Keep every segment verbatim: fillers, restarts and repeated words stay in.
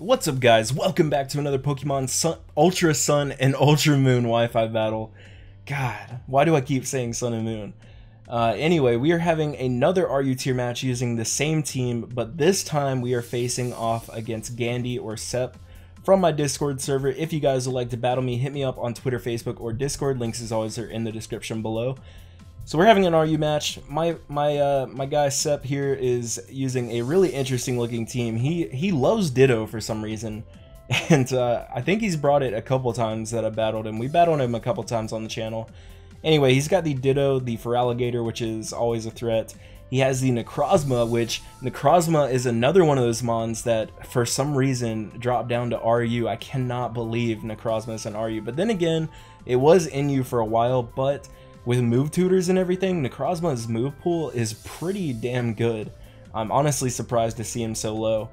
What's up, guys? Welcome back to another Pokemon Sun, Ultra Sun and Ultra Moon Wi-Fi battle. God, why do I keep saying Sun and Moon? Uh, anyway, we are having another R U Tier match using the same team, but this time we are facing off against Gandy or Sep from my Discord server. If you guys would like to battle me, hit me up on Twitter, Facebook, or Discord. Links, as always, are in the description below. So we're having an R U match. My my uh, my guy Sep here is using a really interesting looking team. He he loves Ditto for some reason, and uh, I think he's brought it a couple times that I battled him. We battled him a couple times on the channel. Anyway, he's got the Ditto, the Feraligatr, which is always a threat. He has the Necrozma, which Necrozma is another one of those mons that for some reason dropped down to R U. I cannot believe Necrozma is an R U, but then again, it was in U for a while, but with move tutors and everything, Necrozma's move pool is pretty damn good. I'm honestly surprised to see him so low.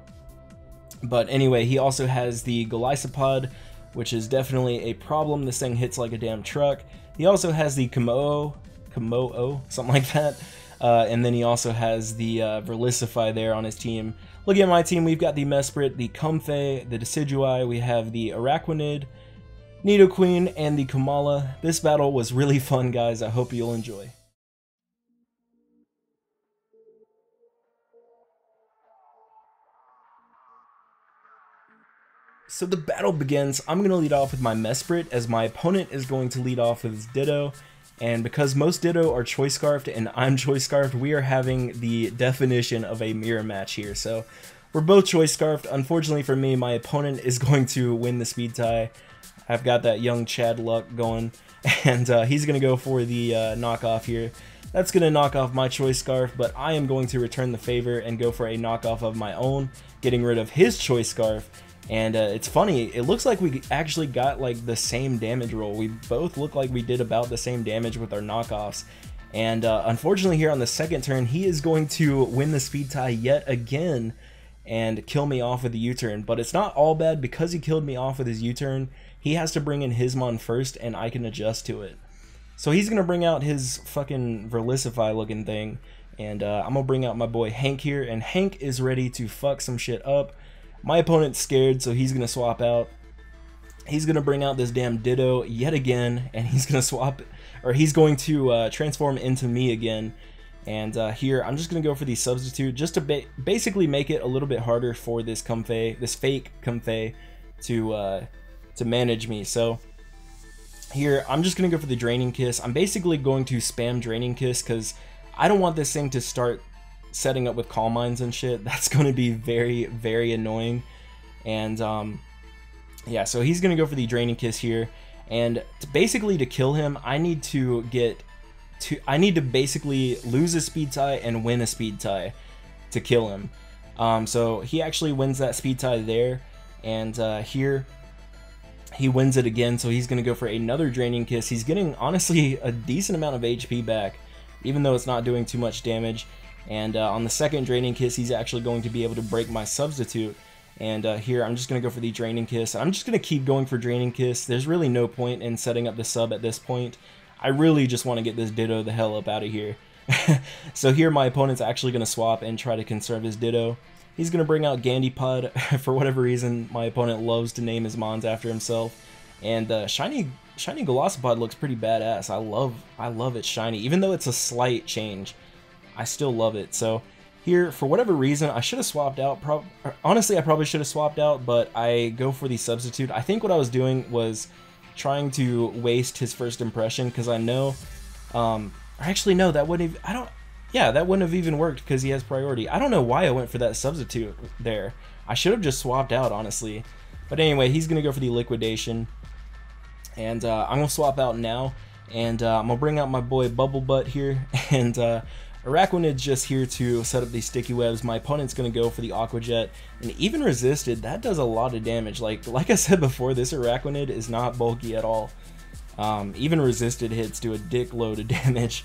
But anyway, he also has the Golisopod, which is definitely a problem. This thing hits like a damn truck. He also has the Kommo-o, Kommo-o, something like that. Uh, and then he also has the uh, Verlisify there on his team. Looking at my team, we've got the Mesprit, the Comfey, the Decidueye, we have the Araquanid, Nidoqueen, and the Komala. This battle was really fun, guys. I hope you'll enjoy. So the battle begins. I'm going to lead off with my Mesprit, as my opponent is going to lead off with his Ditto. And because most Ditto are Choice Scarfed and I'm Choice Scarfed, we are having the definition of a mirror match here. So we're both Choice Scarfed. Unfortunately for me, my opponent is going to win the speed tie. I've got that young Chad Luck going, and uh, he's going to go for the uh, knockoff here. That's going to knock off my Choice Scarf, but I am going to return the favor and go for a knockoff of my own, getting rid of his Choice Scarf. And uh, it's funny, it looks like we actually got like the same damage roll. We both look like we did about the same damage with our knockoffs. And uh, unfortunately here on the second turn, he is going to win the speed tie yet again and kill me off with the U-turn. But it's not all bad, because he killed me off with his U-turn. He has to bring in his mon first, and I can adjust to it. So he's going to bring out his fucking Verlisify looking thing, and uh, I'm going to bring out my boy Hank here, and Hank is ready to fuck some shit up. My opponent's scared, so he's going to swap out. He's going to bring out this damn Ditto yet again, and he's going to swap, or he's going to uh, transform into me again. And uh, here, I'm just going to go for the Substitute, just to ba basically make it a little bit harder for this Comfey, this fake Comfey, to... Uh, to manage me. So here I'm just gonna go for the Draining Kiss. I'm basically going to spam Draining Kiss because I don't want this thing to start setting up with Calm Minds and shit. That's gonna be very, very annoying. And um, yeah, so he's gonna go for the Draining Kiss here, and to basically to kill him, I need to get to I need to basically lose a speed tie and win a speed tie to kill him. Um, so he actually wins that speed tie there, and uh, here he wins it again, so he's going to go for another Draining Kiss. He's getting, honestly, a decent amount of H P back, even though it's not doing too much damage. And uh, on the second Draining Kiss, he's actually going to be able to break my Substitute. And uh, here, I'm just going to go for the Draining Kiss. I'm just going to keep going for Draining Kiss. There's really no point in setting up the sub at this point. I really just want to get this Ditto the hell up out of here. So here, my opponent's actually going to swap and try to conserve his Ditto. He's going to bring out Gandipod. For whatever reason, my opponent loves to name his mons after himself. And uh, shiny shiny Golisopod looks pretty badass. I love I love it shiny. Even though it's a slight change, I still love it. So here, for whatever reason, I should have swapped out. Pro Honestly, I probably should have swapped out, but I go for the Substitute. I think what I was doing was trying to waste his First Impression, because I know... Um, actually, no, that wouldn't even... I don't... Yeah, that wouldn't have even worked because he has priority. I don't know why I went for that Substitute there. I should have just swapped out, honestly. But anyway, he's going to go for the Liquidation. And uh, I'm going to swap out now. And uh, I'm going to bring out my boy Bubble Butt here. And uh, Araquanid's just here to set up these Sticky Webs. My opponent's going to go for the Aqua Jet. And even resisted, that does a lot of damage. Like, like I said before, this Araquanid is not bulky at all. Um, even resisted hits do a dick load of damage.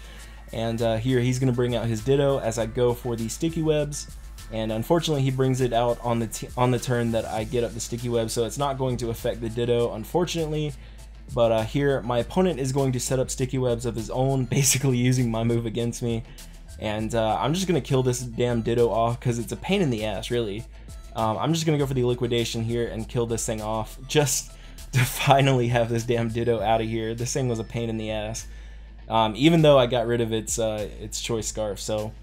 And uh, here he's going to bring out his Ditto as I go for the Sticky Webs. And unfortunately he brings it out on the, t on the turn that I get up the Sticky Web, so it's not going to affect the Ditto, unfortunately. But uh, here my opponent is going to set up Sticky Webs of his own, basically using my move against me. And uh, I'm just going to kill this damn Ditto off because it's a pain in the ass, really. Um, I'm just going to go for the Liquidation here and kill this thing off just to finally have this damn Ditto out of here. This thing was a pain in the ass, um, even though I got rid of its uh, its Choice Scarf. So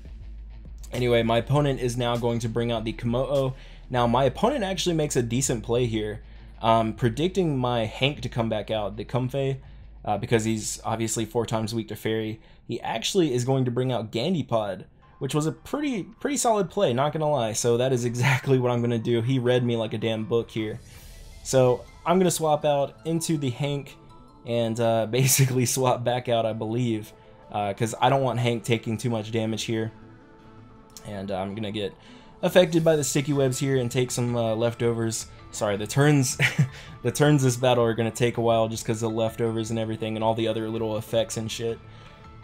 anyway, my opponent is now going to bring out the Kommo-o. Now my opponent actually makes a decent play here, um, predicting my Hank to come back out, the Comfey, uh, because he's obviously four times weak to Fairy. He actually is going to bring out Gandy Pod, which was a pretty pretty solid play, not gonna lie. So that is exactly what I'm gonna do. He read me like a damn book here. So I'm gonna swap out into the Hank and uh, basically swap back out, I believe, because uh, I don't want Hank taking too much damage here. And I'm gonna get affected by the Sticky Webs here and take some uh, leftovers. Sorry, the turns, the turns this battle are gonna take a while just because of the leftovers and everything and all the other little effects and shit.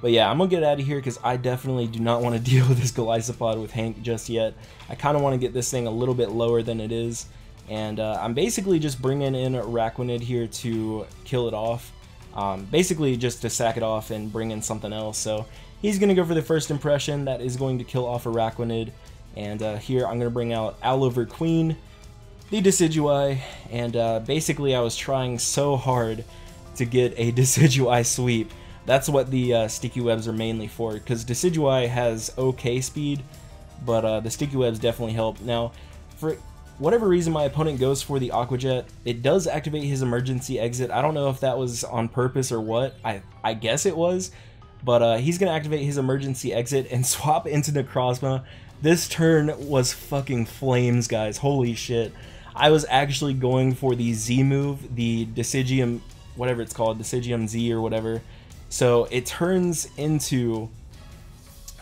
But yeah, I'm going to get out of here because I definitely do not want to deal with this Golisopod with Hank just yet. I kind of want to get this thing a little bit lower than it is. And uh, I'm basically just bringing in Araquanid here to kill it off. Um, basically just to sack it off and bring in something else. So he's going to go for the First Impression. That is going to kill off Araquanid. And uh, here I'm going to bring out Oliver Queen, the Decidueye. And uh, basically I was trying so hard to get a Decidueye sweep. That's what the uh, Sticky Webs are mainly for, because Decidueye has okay speed, but uh, the Sticky Webs definitely help. Now, for whatever reason my opponent goes for the Aqua Jet, it does activate his Emergency Exit. I don't know if that was on purpose or what, I, I guess it was, but uh, he's going to activate his Emergency Exit and swap into Necrozma. This turn was fucking flames, guys, holy shit. I was actually going for the Z move, the Decidium, whatever it's called, Decidium Z or whatever. So it turns into,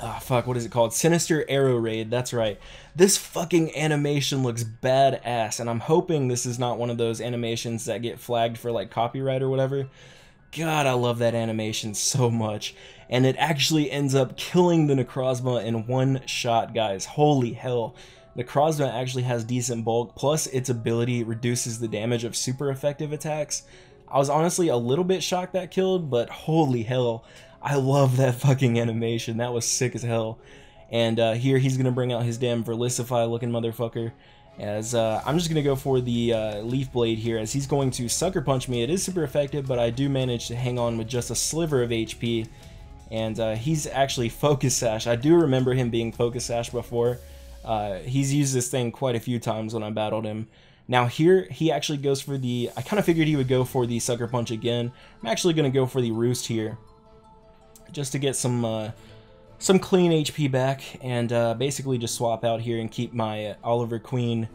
ah, oh, fuck, what is it called? Sinister Arrow Raid, that's right. This fucking animation looks badass, and I'm hoping this is not one of those animations that get flagged for, like, copyright or whatever. God, I love that animation so much. And it actually ends up killing the Necrozma in one shot, guys. Holy hell. Necrozma actually has decent bulk, plus its ability reduces the damage of super effective attacks. I was honestly a little bit shocked that killed, but holy hell, I love that fucking animation. That was sick as hell. And uh, here he's going to bring out his damn Verlisify looking motherfucker. As uh, I'm just going to go for the uh, Leaf Blade here, as he's going to Sucker Punch me. It is super effective, but I do manage to hang on with just a sliver of H P. And uh, he's actually Focus Sash. I do remember him being Focus Sash before. Uh, he's used this thing quite a few times when I battled him. Now here, he actually goes for the, I kind of figured he would go for the Sucker Punch again. I'm actually going to go for the Roost here, just to get some uh, some clean H P back, and uh, basically just swap out here and keep my Oliver Queen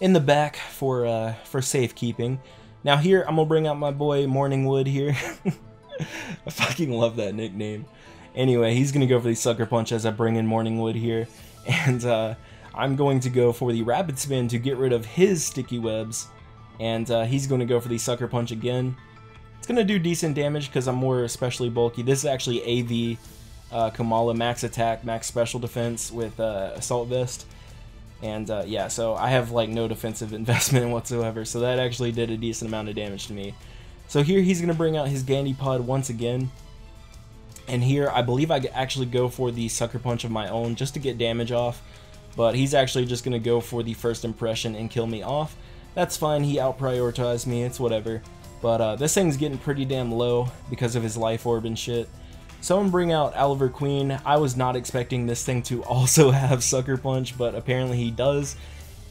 in the back for, uh, for safekeeping. Now here, I'm going to bring out my boy Morningwood here. I fucking love that nickname. Anyway, he's going to go for the Sucker Punch as I bring in Morningwood here, and uh, I'm going to go for the Rapid Spin to get rid of his Sticky Webs, and uh, he's going to go for the Sucker Punch again. It's going to do decent damage because I'm more especially bulky. This is actually A V uh, Komala, max attack, max special defense with uh, Assault Vest. And uh, yeah, so I have like no defensive investment whatsoever, so that actually did a decent amount of damage to me. So here he's going to bring out his Gandy Pod once again. And here I believe I actually go for the Sucker Punch of my own just to get damage off. But he's actually just going to go for the First Impression and kill me off. That's fine, he out-prioritized me, it's whatever. But uh, this thing's getting pretty damn low because of his Life Orb and shit. So I'm going to bring out Oliver Queen. I was not expecting this thing to also have Sucker Punch, but apparently he does.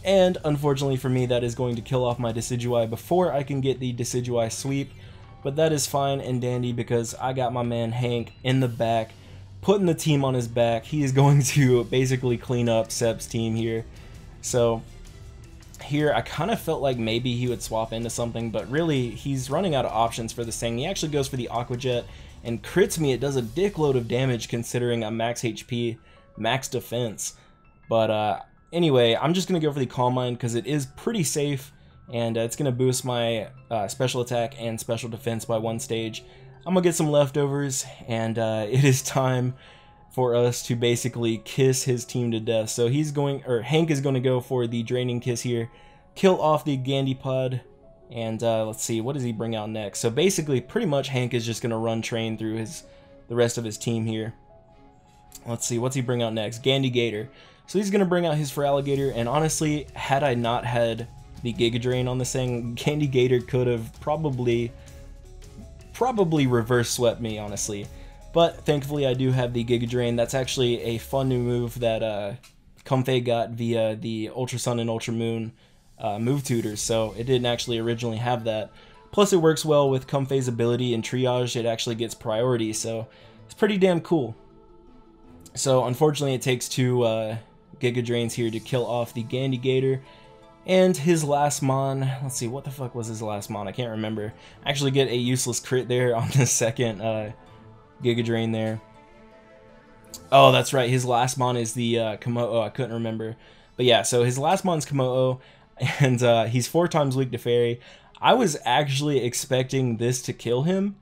And unfortunately for me, that is going to kill off my Decidueye before I can get the Decidueye sweep. But that is fine and dandy because I got my man Hank in the back, putting the team on his back. He is going to basically clean up Sep's team here. So here I kind of felt like maybe he would swap into something, but really he's running out of options for this thing. He actually goes for the Aqua Jet and crits me. It does a dickload of damage considering I'm max H P, max defense. But uh, anyway, I'm just going to go for the Calm Mind because it is pretty safe, and uh, it's going to boost my uh, special attack and special defense by one stage. I'm gonna get some leftovers, and uh, it is time for us to basically kiss his team to death. So he's going, or Hank is going to go for the Draining Kiss here, kill off the Gandy Pod, and uh, let's see, what does he bring out next? So basically, pretty much Hank is just gonna run train through his the rest of his team here. Let's see, what's he bring out next? Gandy Gator. So he's going to bring out his Feraligatr, and honestly, had I not had the Giga Drain on this thing, Gandy Gator could have probably, probably reverse swept me, honestly. But thankfully, I do have the Giga Drain. That's actually a fun new move that uh, Comfey got via the Ultra Sun and Ultra Moon uh, move tutors, so it didn't actually originally have that. Plus, it works well with Comfey's ability in Triage. It actually gets priority, so it's pretty damn cool. So, unfortunately, it takes two uh, Giga Drains here to kill off the Gandy Gator. And his last Mon, let's see, what the fuck was his last Mon? I can't remember. I actually get a useless crit there on the second uh, Giga Drain there. Oh, that's right, his last Mon is the uh, Kommo-o. I couldn't remember. But yeah, so his last Mon's Kommo-o, and uh, he's four times weak to Fairy. I was actually expecting this to kill him,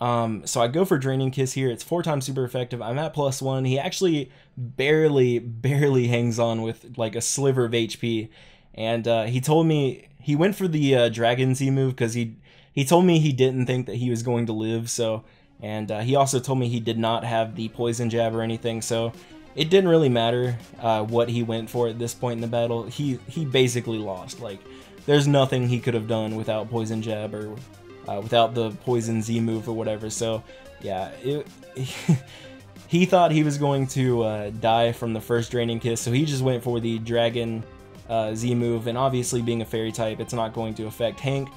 um, so I go for Draining Kiss here. It's four times super effective. I'm at plus one. He actually barely, barely hangs on with like a sliver of H P, and uh, he told me he went for the uh, Dragon Z move because he he told me he didn't think that he was going to live. So, and uh, he also told me he did not have the Poison Jab or anything. So, it didn't really matter uh, what he went for at this point in the battle. He he basically lost. Like, there's nothing he could have done without Poison Jab or uh, without the Poison Z move or whatever. So, yeah, it, he thought he was going to uh, die from the first Draining Kiss, so he just went for the Dragon uh, Z move, and obviously being a Fairy type, it's not going to affect Hank.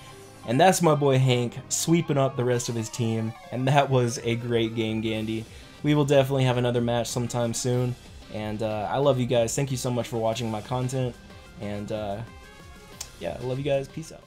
And that's my boy Hank sweeping up the rest of his team, and that was a great game, Gandy. We will definitely have another match sometime soon, and uh, I love you guys. Thank you so much for watching my content, and... Uh, yeah, I love you guys. Peace out.